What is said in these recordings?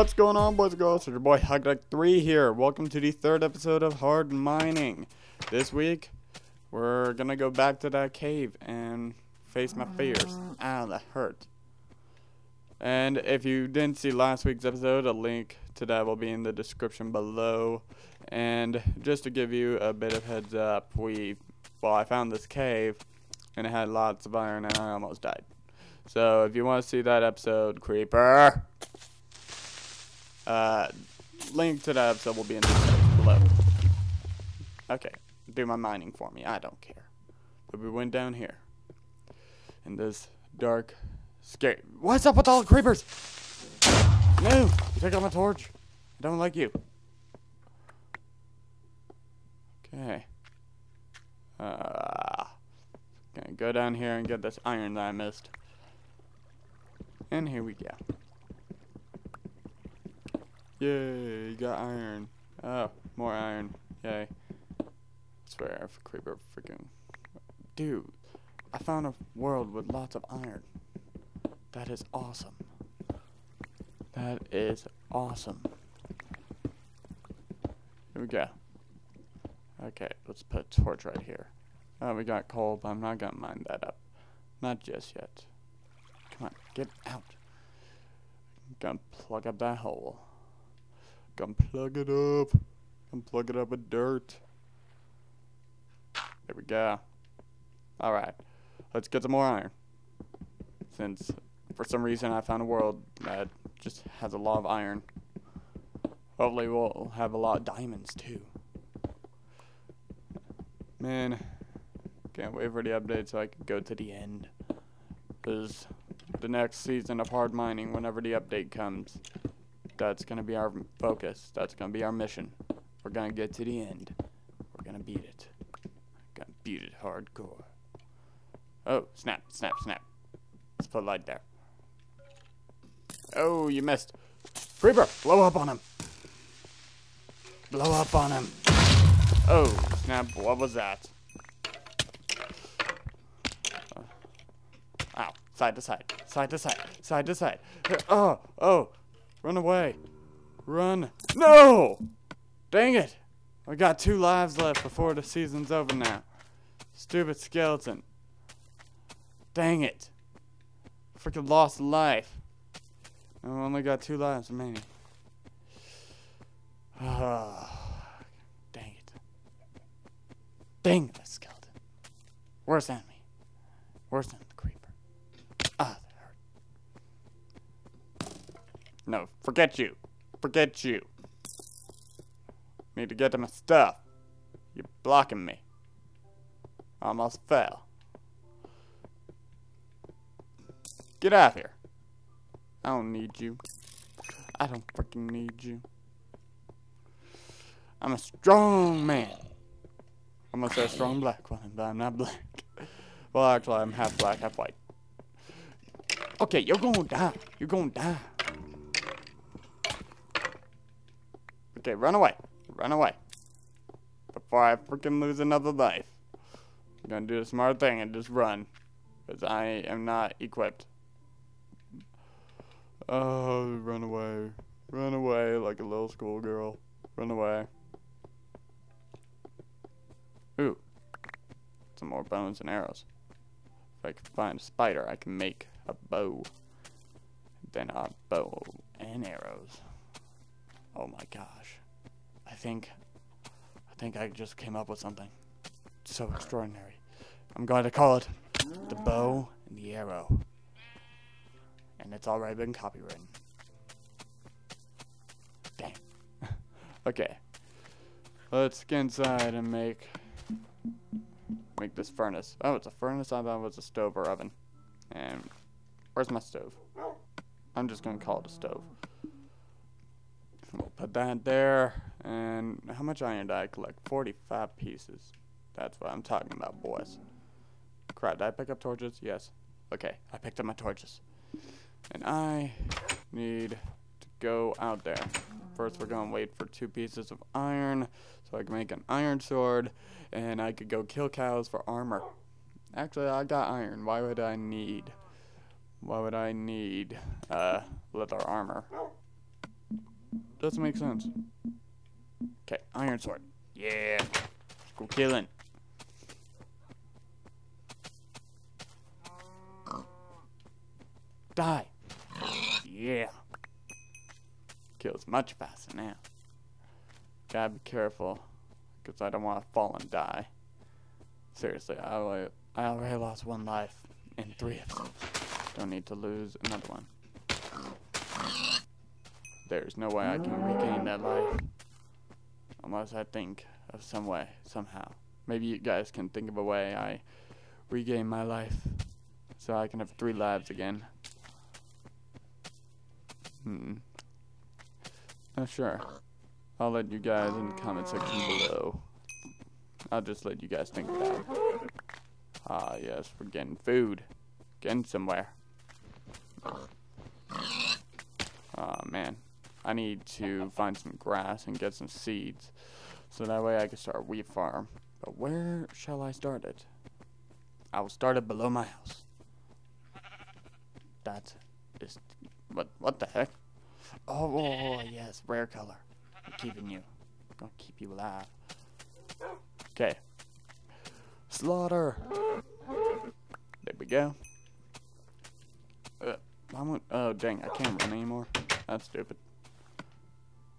What's going on, boys and girls? It's your boy HockeyDuck3 here. Welcome to the third episode of Hard Mining. This week, we're gonna go back to that cave and face my fears. Ow, that hurt. And if you didn't see last week's episode, a link to that will be in the description below. And just to give you a bit of heads up, I found this cave and it had lots of iron and I almost died. So if you want to see that episode, creeper, link to that episode will be in the description below. Okay, do my mining for me, I don't care. But we went down here in this dark, scary. What's up with all the creepers? No, you took out my torch. I don't like you. Okay. Gonna go down here and get this iron that I missed. And here we go. Yay, got iron. Oh, more iron. Yay. I swear, I creeper freaking. Dude, I found a world with lots of iron. That is awesome. That is awesome. Here we go. Okay, let's put a torch right here. Oh, we got coal, but I'm not gonna mine that up. Not just yet. Come on, get out. I'm gonna plug up that hole. Gonna plug it up. Gonna plug it up with dirt. There we go. Alright, let's get some more iron. Since, for some reason, I found a world that just has a lot of iron. Hopefully we'll have a lot of diamonds, too. Man, can't wait for the update so I can go to the end. Because the next season of Hard Mining, whenever the update comes, that's going to be our focus. That's going to be our mission. We're going to get to the end. We're going to beat it. Going to beat it hardcore. Oh, snap, snap, snap. Let's put a light there. Oh, you missed. Creeper, blow up on him. Blow up on him. Oh, snap, what was that? Ow, side to side, side to side, side to side. Oh, oh, run away. Run. No! Dang it. I got 2 lives left before the season's over now. Stupid skeleton. Dang it. Freaking lost life. I only got 2 lives remaining. Oh, dang it. Dang that skeleton. Worse than me. Worse than the creeper. Ah, that hurt. No, forget you. Forget you. Need to get to my stuff. You're blocking me. Almost fell. Get out of here. I don't need you. I don't freaking need you. I'm a strong man. I'm gonna say a strong black one, but I'm not black. Well, actually, I'm half black, half white. Okay, you're gonna die. You're gonna die. Okay, run away. Run away. Before I freaking lose another life. I'm gonna do the smart thing and just run. Because I am not equipped. Oh, run away. Run away like a little schoolgirl. Run away. Ooh. Some more bones and arrows. If I can find a spider, I can make a bow. Then a bow and arrows. Oh my gosh. I think I just came up with something. So extraordinary. I'm going to call it the bow and the arrow. And it's already been copywritten. Dang. Okay. Let's get inside and make this furnace. Oh, it's a furnace. I thought it was a stove or oven. And where's my stove? I'm just gonna call it a stove. We'll put that there. And how much iron did I collect? 45 pieces. That's what I'm talking about, boys. Crap, did I pick up torches? Yes. Okay, I picked up my torches. And I need to go out there. First, we're going to wait for 2 pieces of iron so I can make an iron sword and I could go kill cows for armor. Actually, I got iron. Why would I need leather armor? Doesn't make sense. Okay, iron sword. Yeah. Let's go killing. Die. Yeah. Kills much faster now. Gotta be careful, because I don't want to fall and die. Seriously, I already lost one life in three of them. Don't need to lose another one. There's no way I can regain that life. Unless I think of some way, somehow. Maybe you guys can think of a way I regain my life, so I can have three lives again. Not sure. I'll let you guys in the comment section below. I'll just let you guys think about it. Ah, yes, we're getting food. Getting somewhere. Ah, man. I need to find some grass and get some seeds, so that way I can start a wheat farm. But where shall I start it? I will start it below my house. That is... What the heck? Oh, yes, rare color. I'm keeping you. I'm gonna keep you alive. Okay. Slaughter! There we go. Oh, dang, I can't run anymore. That's stupid.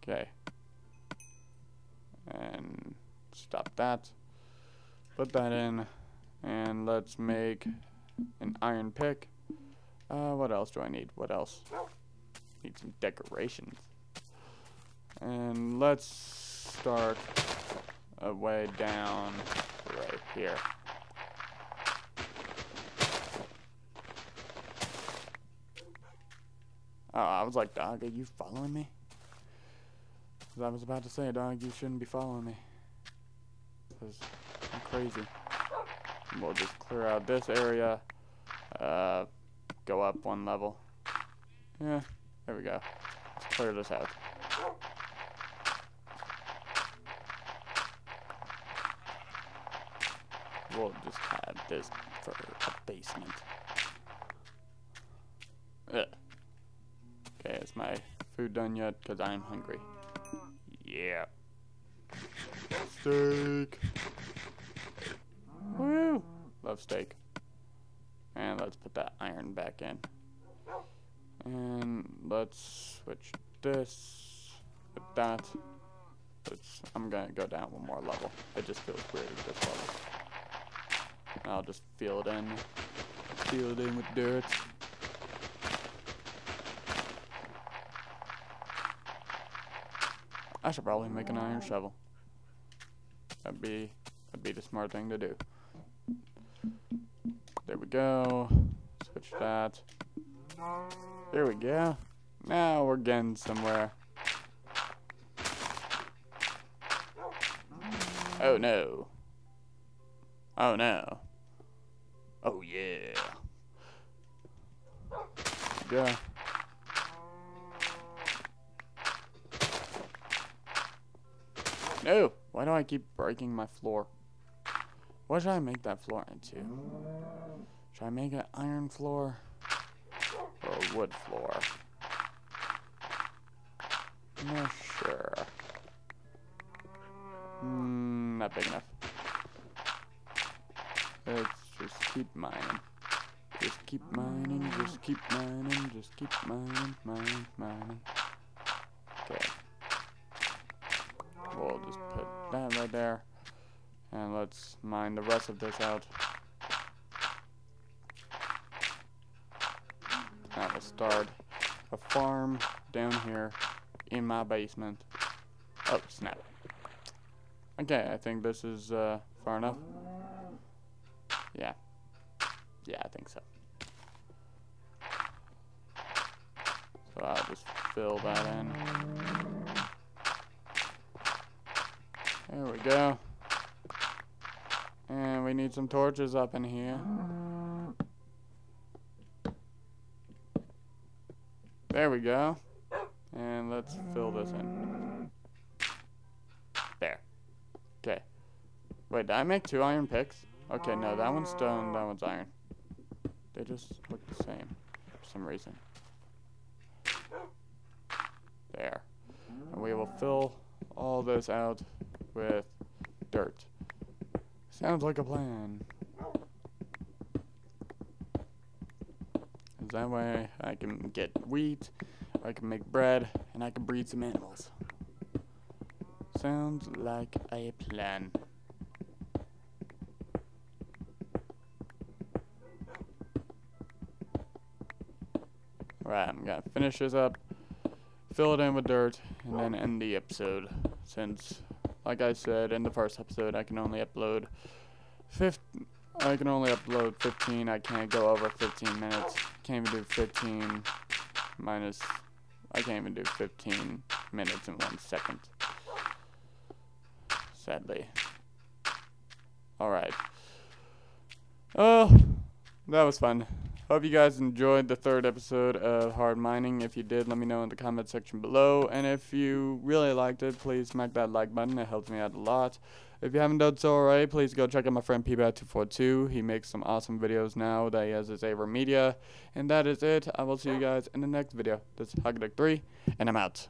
Okay. And stop that. Put that in. And let's make an iron pick. What else do I need? What else? Need some decorations. And let's start a way down right here. Oh, I was like, dog, are you following me? As I was about to say, dog, you shouldn't be following me. 'Cause I'm crazy. And we'll just clear out this area. Go up one level. Yeah, there we go. Let's clear this out. We'll just have this for a basement. Ugh. Okay, is my food done yet? Because I'm hungry. Yeah. Steak! Woo! Love steak. And let's put that iron back in. And let's switch this with that. I'm gonna go down one more level. It just feels weird at this level. I'll just fill it in. Fill it in with dirt. I should probably make an iron shovel. That'd be the smart thing to do. There we go. Switch that. There we go. Now we're getting somewhere. Oh no. Oh no. Oh yeah. There we go. No! Why do I keep breaking my floor? What should I make that floor into? Should I make an iron floor? Or a wood floor? I'm not sure. Not big enough. Let's just keep mining. Just keep mining, just keep mining, just keep mining, mining, mining. Okay. We'll just put that right there. And let's mine the rest of this out. I will start a farm down here in my basement. Oh, snap. Okay, I think this is far enough. Yeah. Yeah, I think so. So I'll just fill that in. There we go. And we need some torches up in here. There we go. And let's fill this in. There. Okay. Wait, did I make two iron picks? Okay, no, that one's stone, that one's iron. They just look the same for some reason. There. and we will fill all this out with dirt. Sounds like a plan. That way I can get wheat, I can make bread, and I can breed some animals. Sounds like a plan. Alright, I'm gonna finish this up, fill it in with dirt, and then end the episode. Since, like I said in the first episode, I can only upload 15. I can't go over 15 minutes. Can't even do 15 minus. I can't even do 15 minutes in 1 second. Sadly. Alright. Oh, that was fun. Hope you guys enjoyed the third episode of Hard Mining. If you did, let me know in the comment section below. And if you really liked it, please smack that like button. It helps me out a lot. If you haven't done so already, please go check out my friend PBAT242. He makes some awesome videos now that he has his Aver Media. And that is it. I will see you guys in the next video. This is HockeyDuck3, and I'm out.